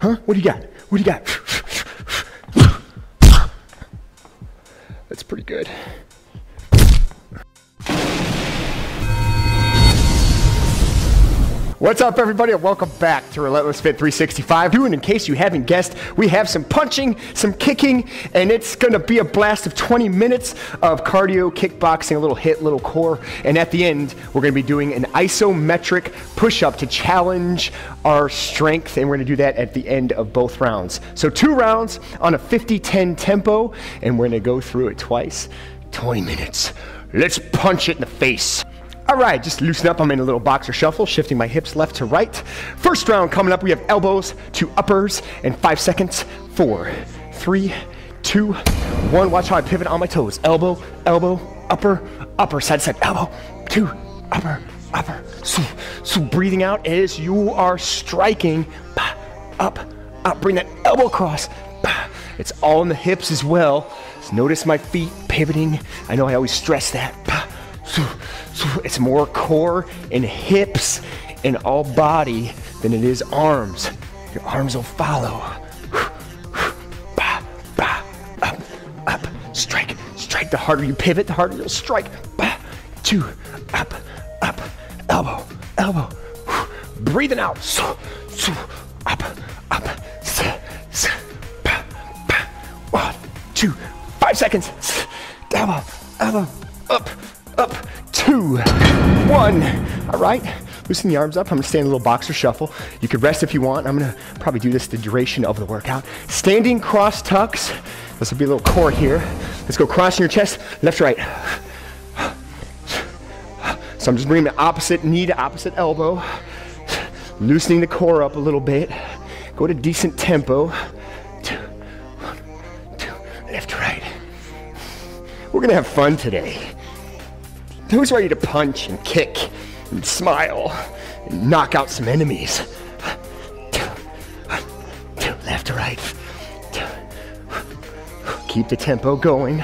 Huh? What do you got? What do you got? That's pretty good. What's up, everybody, and welcome back to Relentless Fit 365. And in case you haven't guessed, we have some punching, some kicking, and it's gonna be a blast of 20 minutes of cardio, kickboxing, a little hit, little core, and at the end, we're gonna be doing an isometric push-up to challenge our strength, and we're gonna do that at the end of both rounds. So 2 rounds on a 50-10 tempo, and we're gonna go through it twice, 20 minutes. Let's punch it in the face. All right, just loosen up. I'm in a little boxer shuffle, shifting my hips left to right. First round coming up, we have elbows to uppers in 5 seconds. 4, 3, 2, 1. Watch how I pivot on my toes. Elbow, elbow, upper, upper, side to side. Elbow, 2, upper, upper. So breathing out as you are striking. Up, up, bring that elbow across. It's all in the hips as well. Just notice my feet pivoting. I know I always stress that. It's more core and hips and all body than it is arms. Your arms will follow. Up, up, strike, strike. The harder you pivot, the harder you'll strike. 2, up, up, elbow, elbow. Breathing out. Up, up. 1, 2, 5 seconds. Elbow, elbow, up, up. 2, 1. All right, loosen the arms up. I'm gonna stand in a little boxer shuffle. You could rest if you want. I'm gonna probably do this the duration of the workout. Standing cross tucks. This will be a little core here. Let's go crossing your chest, left to right. So I'm just bringing the opposite knee to opposite elbow, loosening the core up a little bit. Go to decent tempo. 2, 1, 2, left to right. We're gonna have fun today. Who's ready to punch and kick and smile and knock out some enemies? 2, 1, 2, left to right. 2. Keep the tempo going.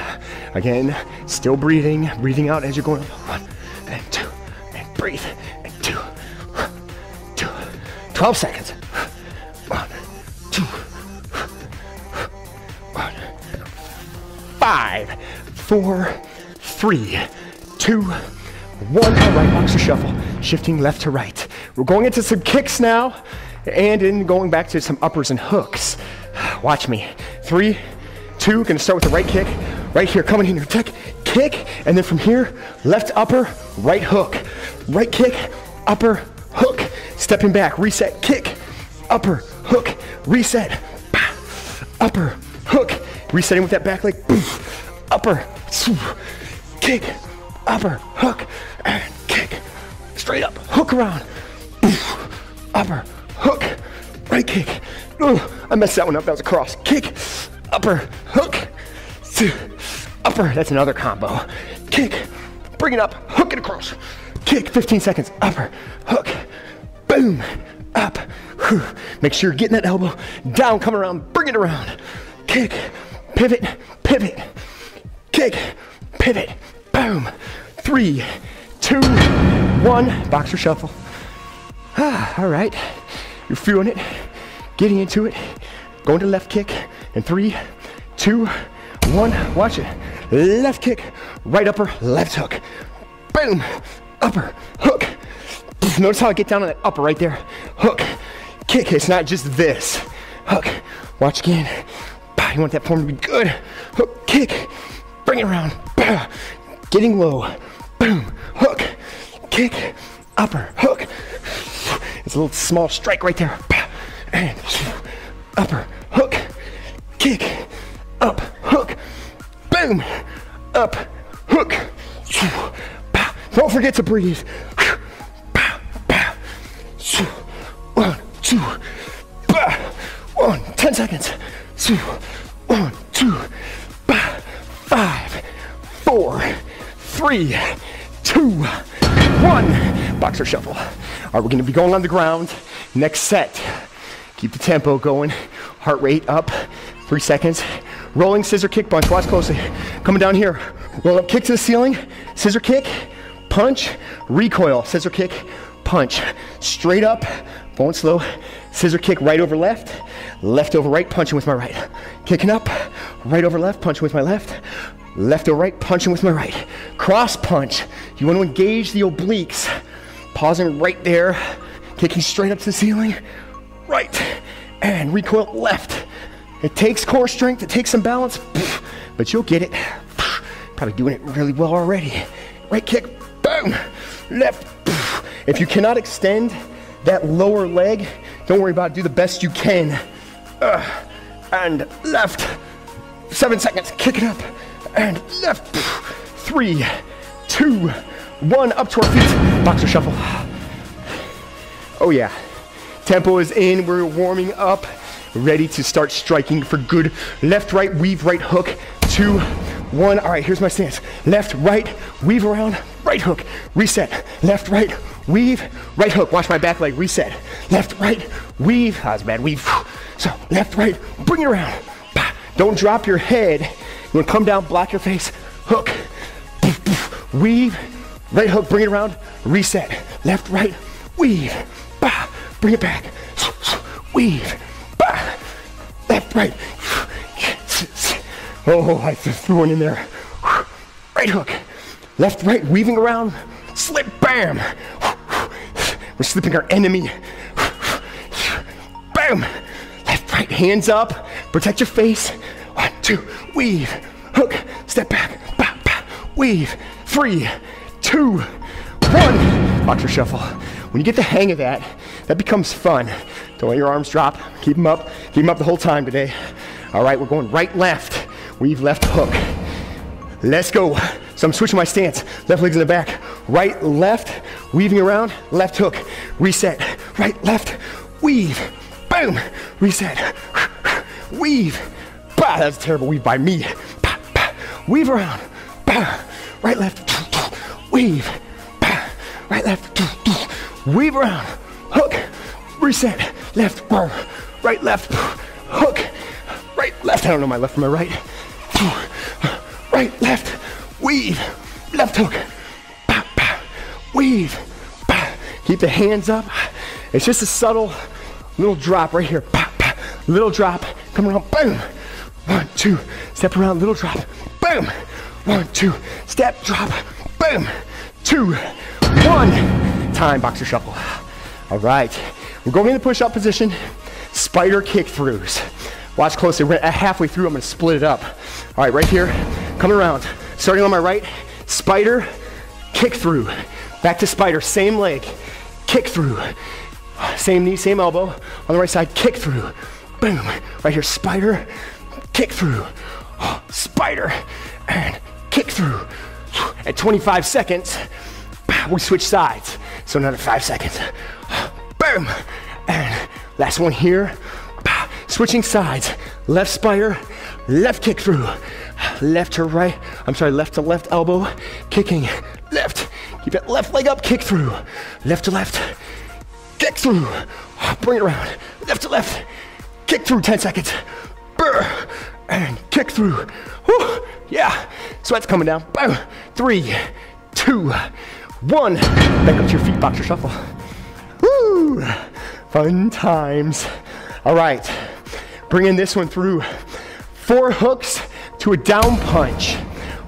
Again, still breathing, breathing out as you're going. 1 and 2, and breathe, and 2, 2. 12 seconds. 1, 2, 1. 5, 4, 3, 2, 1, all right, boxer shuffle, shifting left to right. We're going into some kicks now, and then going back to some uppers and hooks. Watch me. 3, 2, gonna start with the right kick, right here, coming in your kick, and then from here, left upper, right hook, right kick, upper, hook, stepping back, reset, kick, upper, hook, reset, upper, hook, resetting with that back leg, upper, kick, upper, hook, and kick. Straight up, hook around. Upper, hook, right kick. I messed that one up, that was a cross. Kick, upper, hook, upper, that's another combo. Kick, bring it up, hook it across. Kick, 15 seconds, upper, hook, boom, up. Make sure you're getting that elbow down, come around, bring it around. Kick, pivot, pivot, kick, pivot. Boom. 3, 2, 1. Boxer shuffle. All right. You're feeling it. Getting into it. Going to left kick. And 3, 2, 1. Watch it. Left kick. Right upper. Left hook. Boom. Upper. Hook. Notice how I get down on that upper right there. Hook. Kick. It's not just this. Hook. Watch again. You want that form to be good. Hook. Kick. Bring it around. Getting low, boom, hook, kick, upper, hook. It's a little small strike right there. And upper, hook, kick, up, hook, boom, up, hook. Don't forget to breathe. 1, 2, 1, 10 seconds. 1, 2, 5, 4, 3, 2, 1. Boxer shuffle. All right, we're gonna be going on the ground. Next set. Keep the tempo going. Heart rate up. 3 seconds. Rolling scissor kick punch. Watch closely. Coming down here. Roll up, kick to the ceiling. Scissor kick, punch, recoil. Scissor kick, punch. Straight up. Going slow. Scissor kick right over left. Left over right, punching with my right. Kicking up, right over left, punching with my left. Left over right, punching with my right. Cross punch. You want to engage the obliques. Pausing right there, kicking straight up to the ceiling. Right, and recoil left. It takes core strength, it takes some balance, but you'll get it. Probably doing it really well already. Right kick, boom, left. If you cannot extend that lower leg, don't worry about it, do the best you can. And left, 7 seconds, kick it up, and left. 3, 2, 1, up to our feet, boxer shuffle. Oh yeah, tempo is in, we're warming up, ready to start striking for good. Left, right, weave, right hook, 2, 1, all right, here's my stance. Left, right, weave around, right hook, reset. Left, right, weave, right hook. Watch my back leg, reset. Left, right, weave, that was bad, weave. So left, right, bring it around. Don't drop your head. You wanna come down, block your face, hook, weave, right hook, bring it around, reset. Left, right, weave, bring it back, weave, left, right. Oh, I just threw one in there. Right hook, left, right, weaving around, slip, bam. We're slipping our enemy. Bam, left, right, hands up, protect your face. 1, 2, weave, hook, step back, weave. 3, 2, 1, boxer shuffle. When you get the hang of that becomes fun. Don't let your arms drop, keep them up the whole time today. All right, we're going right, left. Weave, left hook. Let's go. So I'm switching my stance. Left leg's in the back. Right, left, weaving around, left hook. Reset. Right, left, weave. Boom. Reset. Weave. Bah, that was a terrible weave by me. Bah, bah. Weave around. Bah. Right, left, weave. Bah. Right, left, weave around. Hook. Reset. Left, right, left, hook. Right, left. I don't know my left from my right. Right, left, weave, left hook, bah, bah, weave, bah. Keep the hands up. It's just a subtle little drop right here, bah, bah. Little drop, come around, boom. 1, 2, step around, little drop, boom. 1, 2, step, drop, boom. 2, 1, time, boxer shuffle. All right, we're going in the push-up position, spider kick throughs. Watch closely, we're halfway through, I'm gonna split it up. All right, right here, coming around. Starting on my right, spider, kick through. Back to spider, same leg, kick through. Same knee, same elbow. On the right side, kick through. Boom, right here, spider, kick through. Spider, and kick through. At 25 seconds, we switch sides. So another 5 seconds. Boom, and last one here. Switching sides, left spider, left kick through, left to right, I'm sorry, left to left elbow, kicking, left, keep that left leg up, kick through, left to left, kick through, bring it around, left to left, kick through, 10 seconds, burr, and kick through, whew, yeah, sweat's coming down, boom, 3, 2, 1, back up to your feet, boxer shuffle, woo, fun times, all right. Bringing this one through. 4 hooks to a down punch.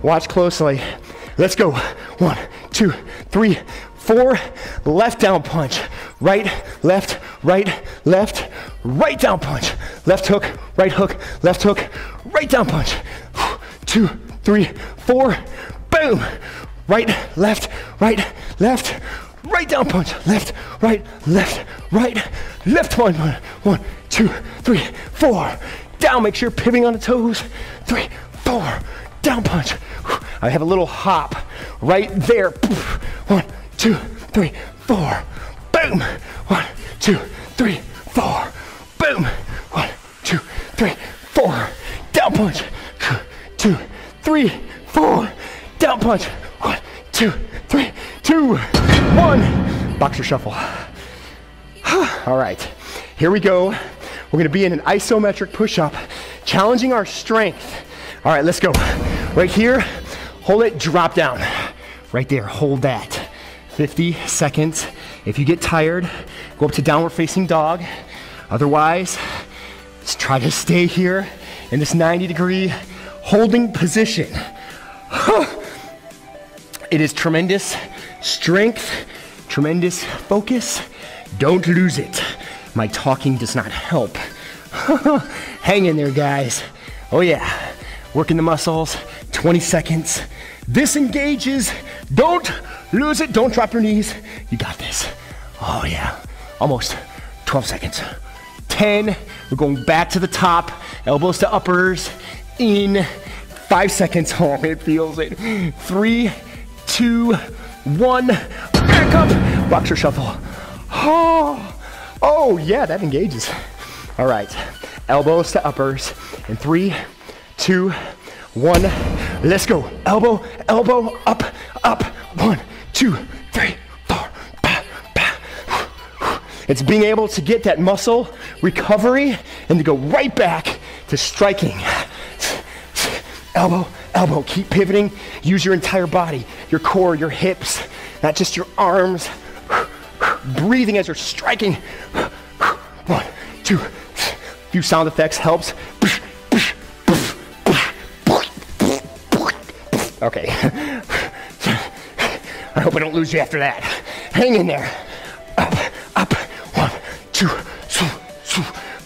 Watch closely. Let's go. 1, 2, 3, 4. Left down punch. Right, left, right, left. Right down punch. Left hook, right hook, left hook. Right down punch. 2, 3, 4. Boom. Right, left, right, left. Right down punch. Left, right, left, right. Left one. 1, 2, 3, 4. Down, make sure you're pivoting on the toes. 3, 4, down punch. I have a little hop right there. 1, 2, 3, 4. Boom. 1, 2, 3, 4. Boom. 1, 2, 3, 4. Down punch. 2, 3, 4. Down punch. 1, 2, 3, 2, 1. Boxer shuffle. All right. Here we go. We're gonna be in an isometric push-up, challenging our strength. All right, let's go. Right here, hold it, drop down. Right there, hold that. 50 seconds. If you get tired, go up to downward facing dog. Otherwise, is try to stay here in this 90-degree holding position. It is tremendous strength, tremendous focus. Don't lose it. My talking does not help. Hang in there, guys. Oh yeah, working the muscles, 20 seconds. This engages, don't lose it. Don't drop your knees, you got this. Oh yeah, almost 12 seconds. 10, we're going back to the top, elbows to uppers, in 5 seconds. Oh, it feels it. 3, 2, 1, back up, boxer shuffle. Oh, oh yeah, that engages. All right, elbows to uppers in 3, 2, 1, let's go. Elbow, elbow, up, up. 1, 2, 3, 4, bah. It's being able to get that muscle recovery and to go right back to striking. Elbow, elbow, keep pivoting. Use your entire body, your core, your hips, not just your arms. Breathing as you're striking. 1, 2. A few sound effects helps. Okay. I hope I don't lose you after that. Hang in there. Up, up. 1, 2, 3,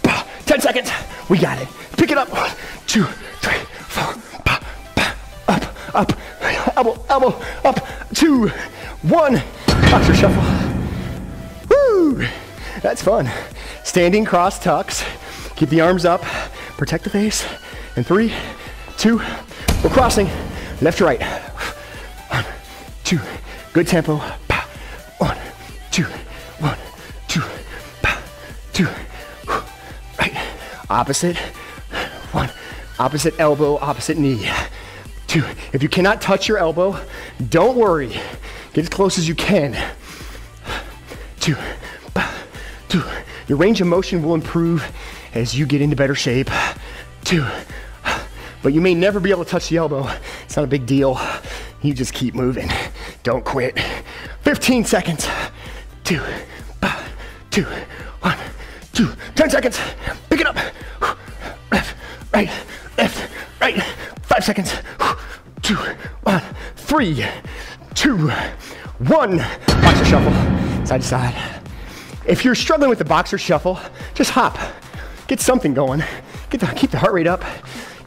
2. 10 seconds. We got it. Pick it up. 1, 2, 3, 4. Up, up. Elbow, elbow. Up. 2, 1. Boxer shuffle. Woo! That's fun. Standing cross tucks. Keep the arms up, protect the face. And 3, 2, we're crossing. Left to right. 1, 2, good tempo. 1, 2, 1, 2, 2. Right. Opposite. 1. Opposite elbow, opposite knee. 2. If you cannot touch your elbow, don't worry. Get as close as you can. 2, 2. Your range of motion will improve as you get into better shape. 2, but you may never be able to touch the elbow. It's not a big deal. You just keep moving. Don't quit. 15 seconds. 2, 1, 2. 10 seconds. Pick it up. Left, right, left, right. 5 seconds. 2, 1, 3, 2, 1. Boxer shuffle, side to side. If you're struggling with the boxer shuffle, just hop. Get something going. Keep the heart rate up.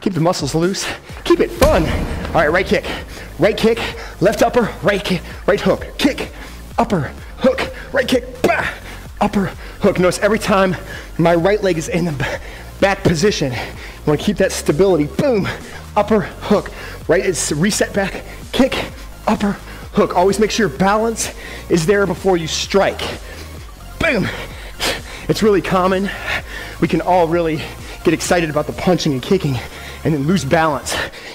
Keep the muscles loose. Keep it fun. All right, right kick. Right kick. Left upper. Right kick. Right hook. Kick. Upper. Hook. Right kick. Bah. Upper. Hook. Notice every time my right leg is in the back position. You want to keep that stability. Boom. Upper. Hook. Right. It's reset back. Kick. Upper. Hook. Always make sure your balance is there before you strike. Boom. It's really common. We can all really get excited about the punching and kicking and then lose balance.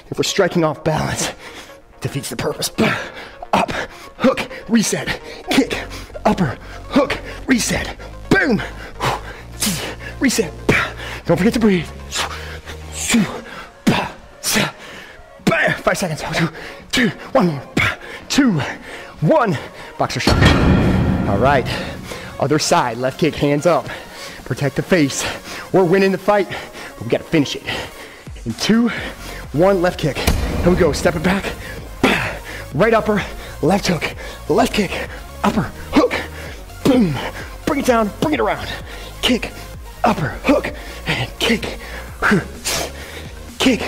If we're striking off balance, defeats the purpose. Up, hook, reset, kick, upper, hook, reset, boom, reset. Don't forget to breathe. 5 seconds. 2, 1 more. 2, 1. Boxer shot. All right. Other side, left kick, hands up. Protect the face. We're winning the fight, but we gotta finish it. In 2, 1, left kick. Here we go, step it back. Right upper, left hook, left kick, upper, hook, boom. Bring it down, bring it around. Kick, upper, hook, and kick. Kick,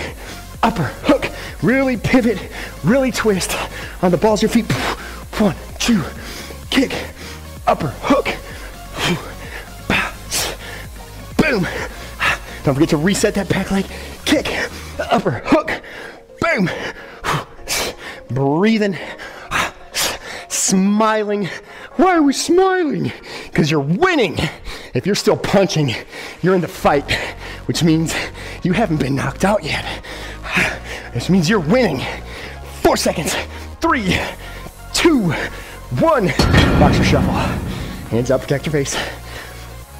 upper, hook. Really pivot, really twist on the balls of your feet. 1, 2, kick, upper, hook. Boom. Don't forget to reset that back leg. Kick, upper, hook, boom. Breathing, smiling. Why are we smiling? Because you're winning. If you're still punching, you're in the fight, which means you haven't been knocked out yet. This means you're winning. 4 seconds. 3, 2, 1. Boxer shuffle. Hands up, protect your face.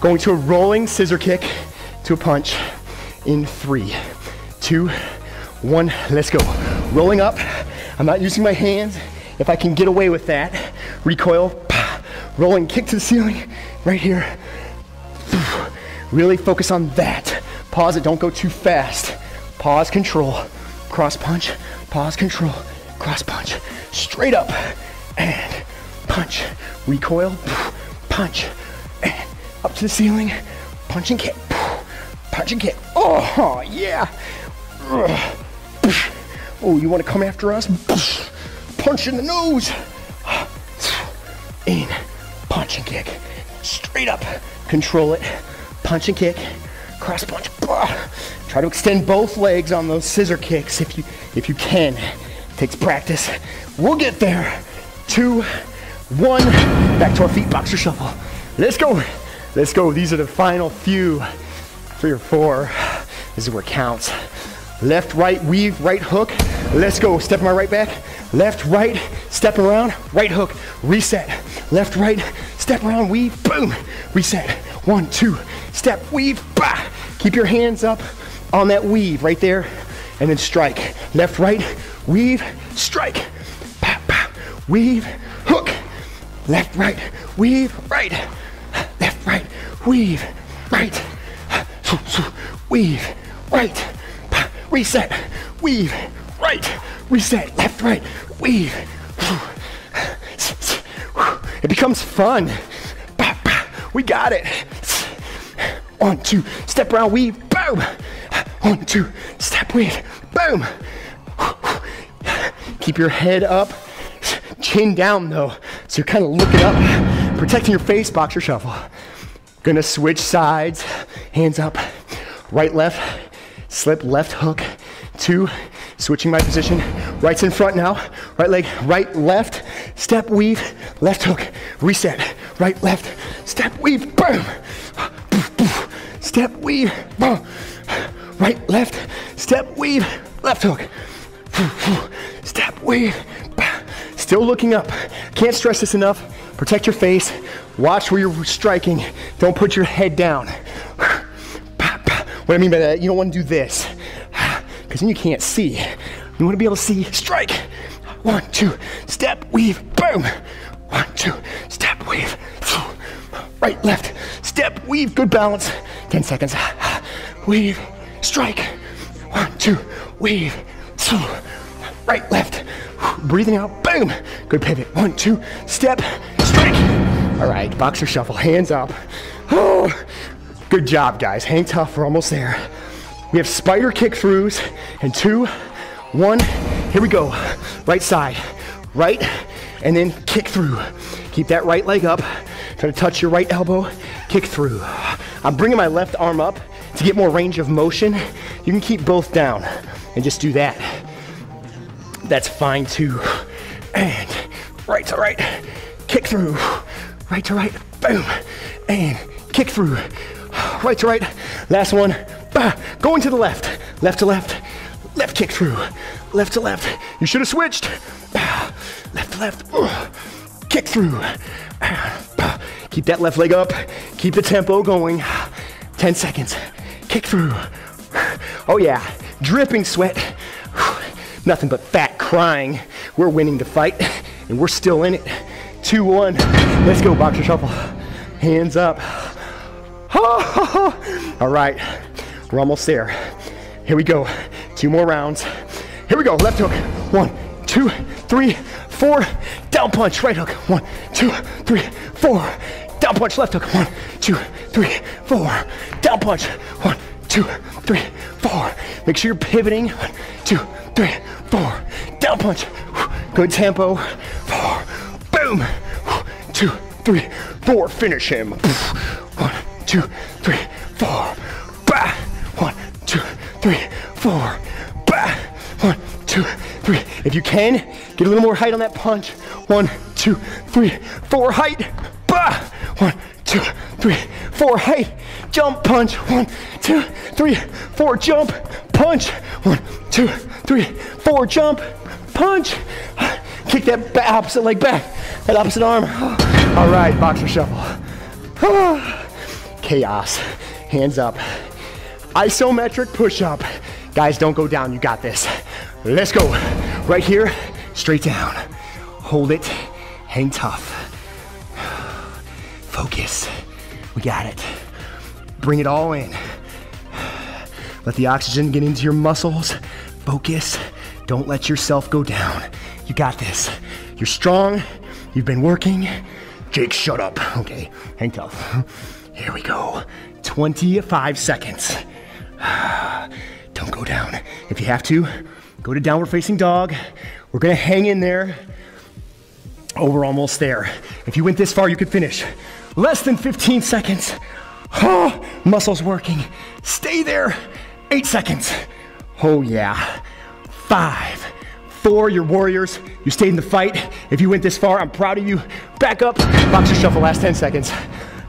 Going to a rolling scissor kick to a punch in 3, 2, 1, let's go. Rolling up, I'm not using my hands. If I can get away with that, recoil, pah, rolling kick to the ceiling, right here. Really focus on that. Pause it, don't go too fast. Pause, control, cross punch, pause, control, cross punch. Straight up and punch. Recoil, punch, and up to the ceiling, punch and kick, punch and kick. Oh, yeah. Oh, you want to come after us? Punch in the nose. In, punch and kick. Straight up, control it, punch and kick, cross punch. Try to extend both legs on those scissor kicks if you can. It takes practice. We'll get there. 2, 1, back to our feet, boxer shuffle. Let's go. Let's go. These are the final few. 3 or 4. This is where it counts. Left, right, weave, right hook. Let's go. Step my right back. Left, right, step around, right hook, reset. Left, right, step around, weave, boom, reset. 1, 2, step, weave, bah. Keep your hands up on that weave right there, and then strike. Left, right, weave, strike. Bah, bah. Weave, hook. Left, right, weave, right. Left, right, weave, right. Weave, right. Bah. Reset, weave, right. Reset, left, right, weave. It becomes fun. We got it. 1, 2, step around, weave, boom. 1, 2, step, weave, boom. Keep your head up, chin down though. So you're kind of looking up, protecting your face, boxer shuffle. Gonna switch sides, hands up, right, left, slip, left hook, 2, switching my position. Right's in front now. Right leg, right, left, step, weave, left hook, reset. Right, left, step, weave, boom. Step, weave, boom. Right, left, step, weave, left hook. Step, weave. Still looking up. Can't stress this enough. Protect your face. Watch where you're striking. Don't put your head down. What I mean by that, you don't want to do this, because then you can't see. You want to be able to see. Strike. 1, 2, step, weave, boom. 1, 2, step, weave. Right, left, step, weave. Good balance. 10 seconds. Weave, strike. 1, 2, weave. Right, left. Breathing out, boom. Good pivot. 1, 2, step, strike. All right, boxer shuffle, hands up. Oh, good job, guys. Hang tough, we're almost there. We have spider kick throughs and 2, 1, here we go. Right side, right, and then kick through. Keep that right leg up, try to touch your right elbow, kick through. I'm bringing my left arm up to get more range of motion. You can keep both down and just do that. That's fine too. And right to right, kick through. Right to right, boom, and kick through. Right to right, last one, bah. Going to the left, left to left, left kick through, left to left. You should have switched. Bah. Left to left, kick through. Bah. Keep that left leg up, keep the tempo going. 10 seconds, kick through. Oh yeah, dripping sweat. Nothing but fat crying. We're winning the fight, and we're still in it. 2-1, let's go, boxer shuffle. Hands up. All right, we're almost there. Here we go, 2 more rounds. Here we go, left hook, 1, 2, 3, 4, down punch, right hook, 1, 2, 3, 4, down punch, left hook, 1, 2, 3, 4, down punch, 1, 2, 3, 4. Make sure you're pivoting, 1, 2, 3, 4, down punch, good tempo, 4, boom, 2, 3, 4, finish him, 1, 2, 3, 4, bah, 1, 2, 3, 4, bah, 1, 2, 3. If you can, get a little more height on that punch. 1, 2, 3, 4, height, bah, 1, 2, 3, 4, height, jump, punch, 1, 2, 3, 4, jump, punch, 1, 2, 3, 4, jump, punch. Kick that opposite leg back, that opposite arm. All right, boxer shuffle. Chaos. Hands up. Isometric push-up. Guys, don't go down. You got this. Let's go. Right here, straight down. Hold it. Hang tough. Focus. We got it. Bring it all in. Let the oxygen get into your muscles. Focus. Don't let yourself go down. You got this. You're strong. You've been working. Jake, shut up. Okay, hang tough. Here we go. 25 seconds. Don't go down. If you have to, go to downward facing dog. We're gonna hang in there. Oh, we're almost there. If you went this far, you could finish. Less than 15 seconds. Oh, muscles working. Stay there. 8 seconds. Oh yeah. 5, 4, you're warriors. You stayed in the fight. If you went this far, I'm proud of you. Back up. Boxer shuffle, last 10 seconds.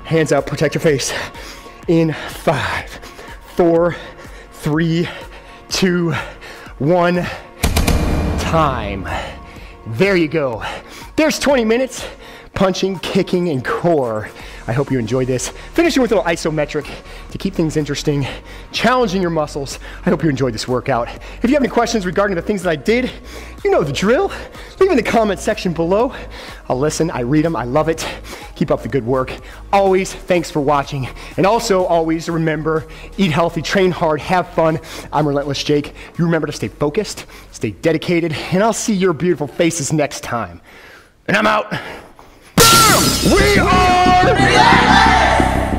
Hands out, protect your face. In 5, 4, 3, 2, 1. Time. There you go. There's 20 minutes. Punching, kicking, and core. I hope you enjoyed this. Finishing with a little isometric to keep things interesting, challenging your muscles. I hope you enjoyed this workout. If you have any questions regarding the things that I did, you know the drill. Leave in the comment section below. I'll listen, I read them, I love it. Keep up the good work. Always, thanks for watching. And also, always remember, eat healthy, train hard, have fun. I'm Relentless Jake. You remember to stay focused, stay dedicated, and I'll see your beautiful faces next time. And I'm out. We are Relentless!